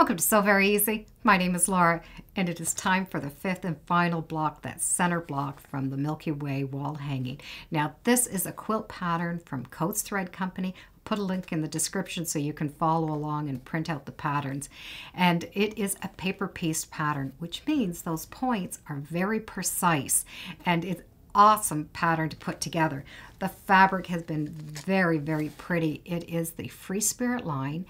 Welcome to So Very Easy. My name is Laura, and it is time for the fifth and final block, that center block from the Milky Way wall hanging. Now, this is a quilt pattern from Coats Thread Company. I'll put a link in the description so you can follow along and print out the patterns. And it is a paper pieced pattern, which means those points are very precise, and it's awesome pattern to put together. The fabric has been very, very pretty. It is the Free Spirit line,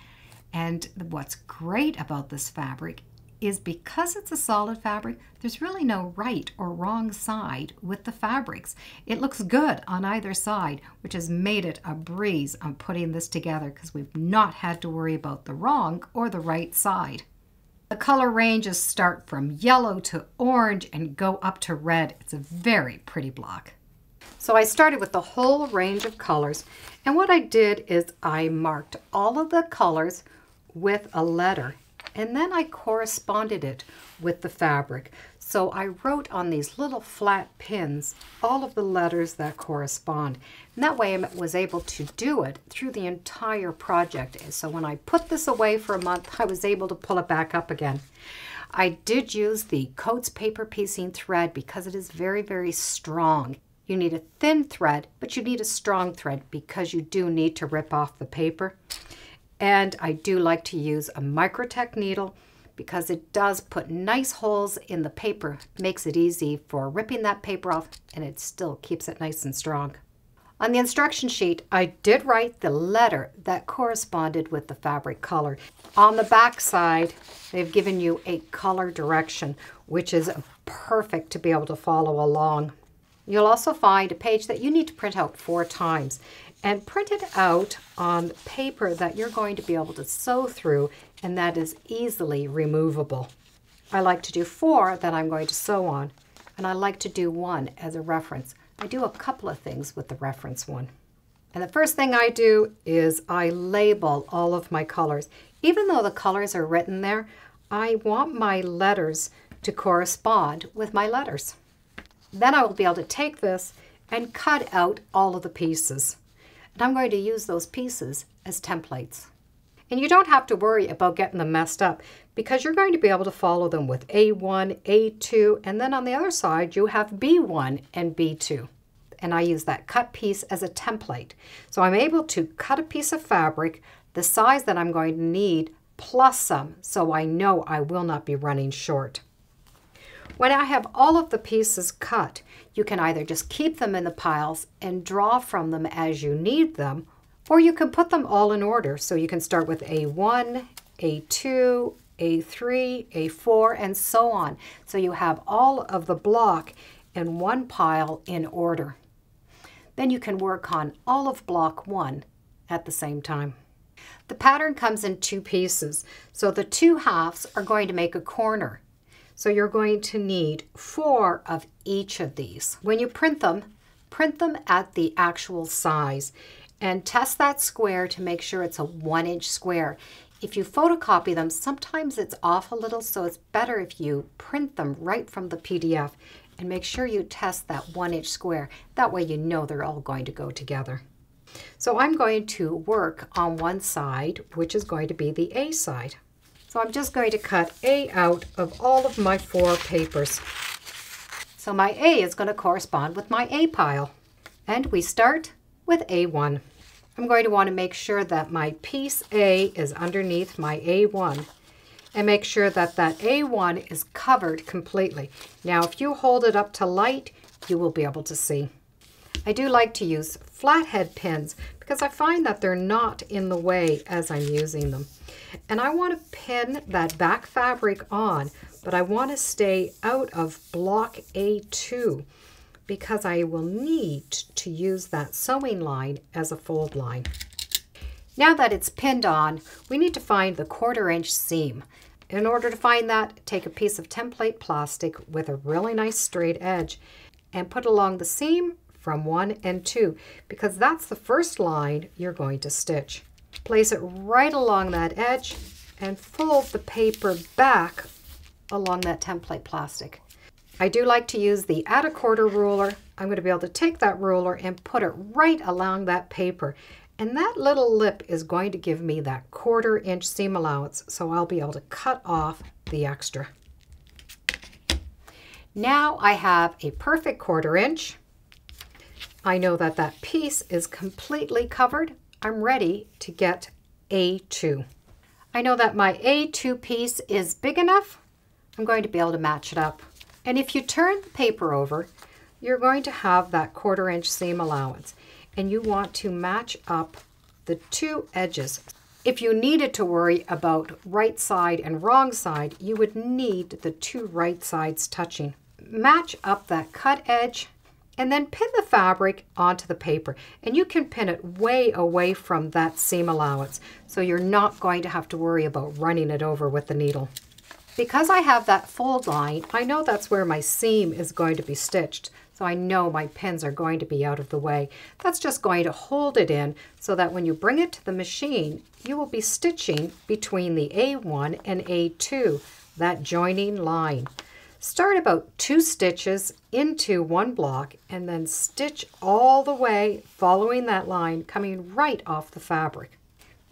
and what's great about this fabric is because it's a solid fabric, there's really no right or wrong side with the fabrics. It looks good on either side, which has made it a breeze on putting this together because we've not had to worry about the wrong or the right side. The color ranges start from yellow to orange and go up to red. It's a very pretty block. So I started with the whole range of colors, and what I did is I marked all of the colors with a letter, and then I corresponded it with the fabric. So I wrote on these little flat pins all of the letters that correspond. And that way I was able to do it through the entire project. And so when I put this away for a month, I was able to pull it back up again. I did use the Coats Paper Piecing thread because it is very, very strong. You need a thin thread, but you need a strong thread because you do need to rip off the paper. And I do like to use a Microtech needle because it does put nice holes in the paper, makes it easy for ripping that paper off, and it still keeps it nice and strong. On the instruction sheet, I did write the letter that corresponded with the fabric color. On the back side, they've given you a color direction, which is perfect to be able to follow along. You'll also find a page that you need to print out 4 times. And print it out on paper that you're going to be able to sew through, and that is easily removable. I like to do 4 that I'm going to sew on, and I like to do 1 as a reference. I do a couple of things with the reference one. And the first thing I do is I label all of my colors. Even though the colors are written there, I want my letters to correspond with my letters. Then I will be able to take this and cut out all of the pieces. And I'm going to use those pieces as templates. And you don't have to worry about getting them messed up because you're going to be able to follow them with A1, A2, and then on the other side you have B1 and B2. And I use that cut piece as a template. So I'm able to cut a piece of fabric the size that I'm going to need plus some, so I know I will not be running short. When I have all of the pieces cut, you can either just keep them in the piles and draw from them as you need them, or you can put them all in order. So you can start with A1, A2, A3, A4, and so on. So you have all of the block in one pile in order. Then you can work on all of block 1 at the same time. The pattern comes in 2 pieces. So the 2 halves are going to make a corner. So you're going to need 4 of each of these. When you print them at the actual size and test that square to make sure it's a 1-inch square. If you photocopy them, sometimes it's off a little, so it's better if you print them right from the PDF and make sure you test that 1-inch square. That way you know they're all going to go together. So I'm going to work on one side, which is going to be the A side. So I'm just going to cut A out of all of my 4 papers. So my A is going to correspond with my A pile. And we start with A1. I'm going to want to make sure that my piece A is underneath my A1. And make sure that that A1 is covered completely. Now if you hold it up to light, you will be able to see. I do like to use flathead pins because I find that they're not in the way as I'm using them. And I want to pin that back fabric on, but I want to stay out of block A2 because I will need to use that sewing line as a fold line. Now that it's pinned on, we need to find the 1/4-inch seam. In order to find that, take a piece of template plastic with a really nice straight edge and put along the seam from 1 and 2 because that's the first line you're going to stitch. Place it right along that edge and fold the paper back along that template plastic. I do like to use the add a 1/4 ruler. I'm going to be able to take that ruler and put it right along that paper And that little lip is going to give me that 1/4 inch seam allowance, so I'll be able to cut off the extra. Now I have a perfect 1/4 inch. I know that that piece is completely covered. I'm ready to get A2. I know that my A2 piece is big enough. I'm going to be able to match it up. And if you turn the paper over, you're going to have that 1/4 inch seam allowance, and you want to match up the two edges. If you needed to worry about right side and wrong side, you would need the two right sides touching. Match up that cut edge and then pin the fabric onto the paper. And you can pin it way away from that seam allowance, so you're not going to have to worry about running it over with the needle. Because I have that fold line, I know that's where my seam is going to be stitched, so I know my pins are going to be out of the way. That's just going to hold it in so that when you bring it to the machine, you will be stitching between the A1 and A2, that joining line. Start about 2 stitches into one block and then stitch all the way following that line, coming right off the fabric.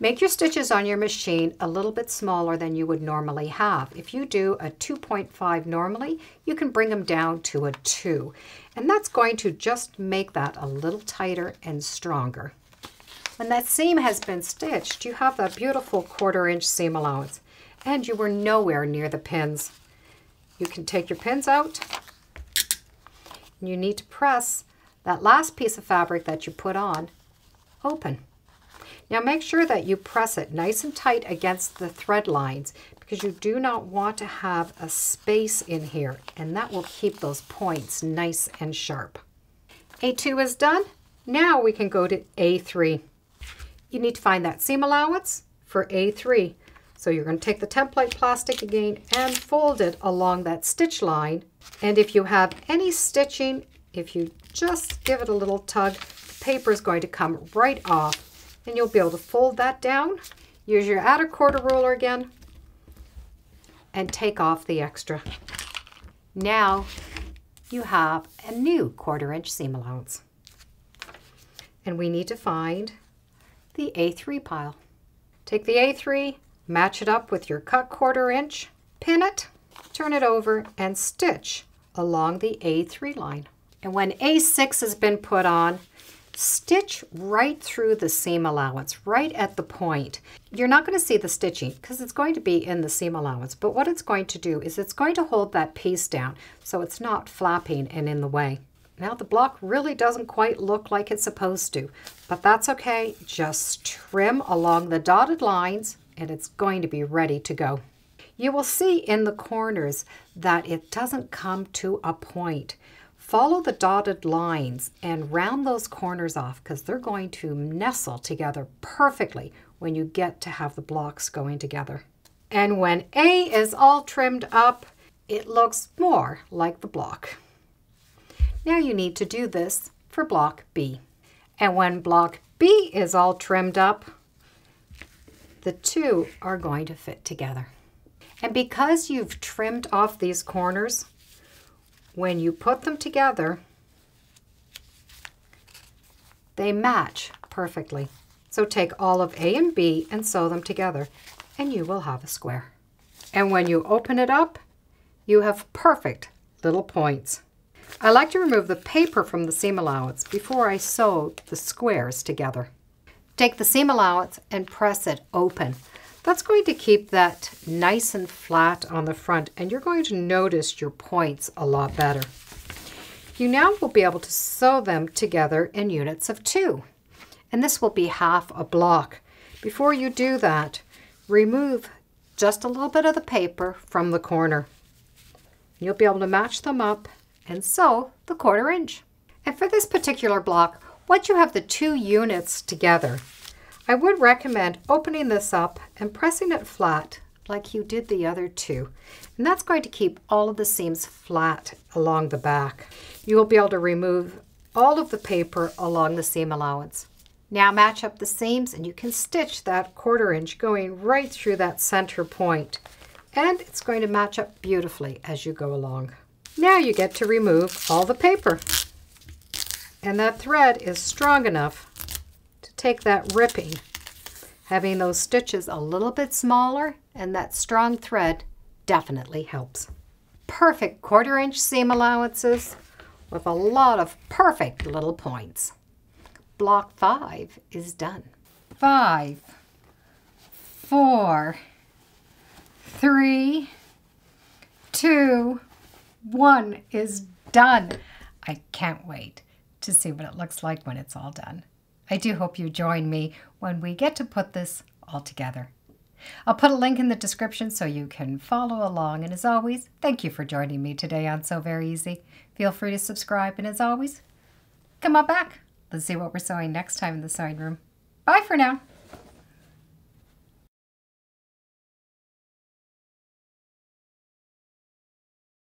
Make your stitches on your machine a little bit smaller than you would normally have. If you do a 2.5 normally, you can bring them down to a 2. And that's going to just make that a little tighter and stronger. When that seam has been stitched, you have that beautiful 1/4 inch seam allowance, and you were nowhere near the pins. You can take your pins out. You need to press that last piece of fabric that you put on open. Now make sure that you press it nice and tight against the thread lines, because you do not want to have a space in here, and that will keep those points nice and sharp. A2 is done. Now we can go to A3. You need to find that seam allowance for A3. So you're going to take the template plastic again and fold it along that stitch line. And if you have any stitching, if you just give it a little tug, the paper is going to come right off. And you'll be able to fold that down, use your outer 1/4 ruler again, and take off the extra. Now you have a new 1/4 inch seam allowance. And we need to find the A3 pile. Take the A3, match it up with your cut 1/4 inch, pin it, turn it over, and stitch along the A3 line. And when A6 has been put on, stitch right through the seam allowance, right at the point. You're not going to see the stitching because it's going to be in the seam allowance, but what it's going to do is it's going to hold that piece down so it's not flapping and in the way. Now the block really doesn't quite look like it's supposed to, but that's okay. Just trim along the dotted lines and it's going to be ready to go. You will see in the corners that it doesn't come to a point. Follow the dotted lines and round those corners off, because they're going to nestle together perfectly when you get to have the blocks going together. And when A is all trimmed up, it looks more like the block. Now you need to do this for block B. And when block B is all trimmed up, the two are going to fit together. And because you've trimmed off these corners, when you put them together, they match perfectly. So take all of A and B and sew them together, and you will have a square. And when you open it up, you have perfect little points. I like to remove the paper from the seam allowance before I sew the squares together. Take the seam allowance and press it open. That's going to keep that nice and flat on the front, and you're going to notice your points a lot better. You now will be able to sew them together in units of 2, and this will be half a block. Before you do that, remove just a little bit of the paper from the corner. You'll be able to match them up and sew the 1/4 inch. And for this particular block, once you have the 2 units together, I would recommend opening this up and pressing it flat like you did the other 2. And that's going to keep all of the seams flat along the back. You will be able to remove all of the paper along the seam allowance. Now match up the seams and you can stitch that 1/4 inch going right through that center point. And it's going to match up beautifully as you go along. Now you get to remove all the paper. And that thread is strong enough take that ripping, having those stitches a little bit smaller and that strong thread definitely helps. Perfect 1/4 inch seam allowances with a lot of perfect little points. Block 5 is done. 5, 4, 3, 2, 1 is done. I can't wait to see what it looks like when it's all done. I do hope you join me when we get to put this all together. I'll put a link in the description so you can follow along. And as always, thank you for joining me today on So Very Easy. Feel free to subscribe. And as always, come on back. Let's see what we're sewing next time in the sewing room. Bye for now.